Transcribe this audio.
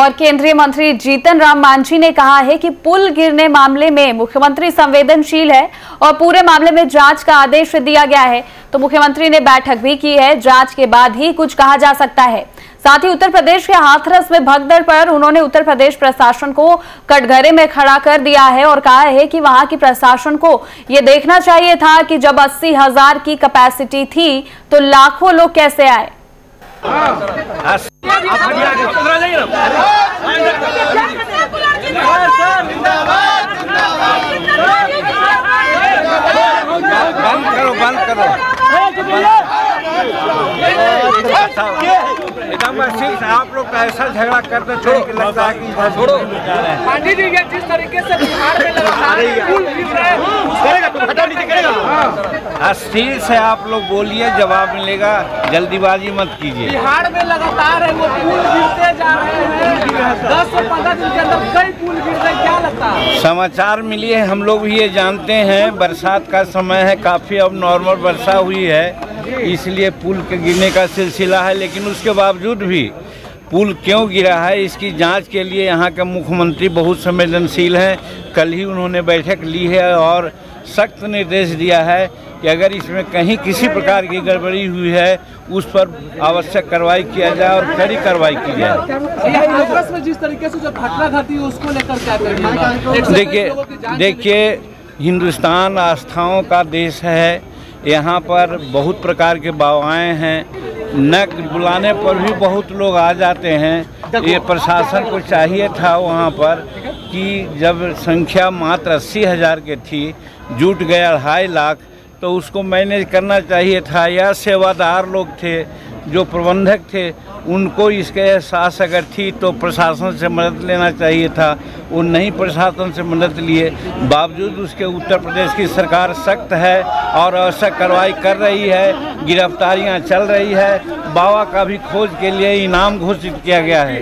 और केंद्रीय मंत्री जीतन राम मांझी ने कहा है कि पुल गिरने मामले में मुख्यमंत्री संवेदनशील है और पूरे मामले में जांच का आदेश दिया गया है। तो मुख्यमंत्री ने बैठक भी की है, जांच के बाद ही कुछ कहा जा सकता है। साथ ही उत्तर प्रदेश के हाथरस में भगदड़ पर उन्होंने उत्तर प्रदेश प्रशासन को कटघरे में खड़ा कर दिया है और कहा है कि वहां की प्रशासन को ये देखना चाहिए था कि जब 80,000 की कैपेसिटी थी तो लाखों लोग कैसे आए। आप लोग ऐसा झगड़ा करते छोड़ के लगता है कि छोड़ो मांझी जी, जिस तरीके से बिहार में लगातार स्थिर से आप लोग बोलिए, जवाब मिलेगा, जल्दीबाजी मत कीजिए। बिहार में लगातार है वो पुल गिरते जा रहे हैं, 10 से 15 दिन के अंदर कई पुल गिर रहे, क्या लगता है? समाचार मिली है, हम लोग भी ये जानते हैं। बरसात का समय है, काफी अब नॉर्मल वर्षा हुई है, इसलिए पुल के गिरने का सिलसिला है, लेकिन उसके बावजूद भी पुल क्यों गिरा है इसकी जांच के लिए यहाँ के मुख्यमंत्री बहुत संवेदनशील हैं। कल ही उन्होंने बैठक ली है और सख्त निर्देश दिया है कि अगर इसमें कहीं किसी प्रकार की गड़बड़ी हुई है उस पर आवश्यक कार्रवाई किया जाए और कड़ी कार्रवाई की जाए। जिस तरीके से जो घटना घटी उसको लेकर देखिए, हिंदुस्तान आस्थाओं का देश है, यहाँ पर बहुत प्रकार के बावाएँ हैं, न बुलाने पर भी बहुत लोग आ जाते हैं। ये प्रशासन को चाहिए था वहाँ पर कि जब संख्या मात्र 80,000 के थी, जुट गया 2.5 लाख, तो उसको मैनेज करना चाहिए था। या सेवादार लोग थे, जो प्रबंधक थे, उनको इसके एहसास अगर थी तो प्रशासन से मदद लेना चाहिए था, वो नहीं प्रशासन से मदद लिए। बावजूद उसके उत्तर प्रदेश की सरकार सख्त है और आवश्यक कार्रवाई कर रही है, गिरफ्तारियां चल रही है, बावा का भी खोज के लिए इनाम घोषित किया गया है।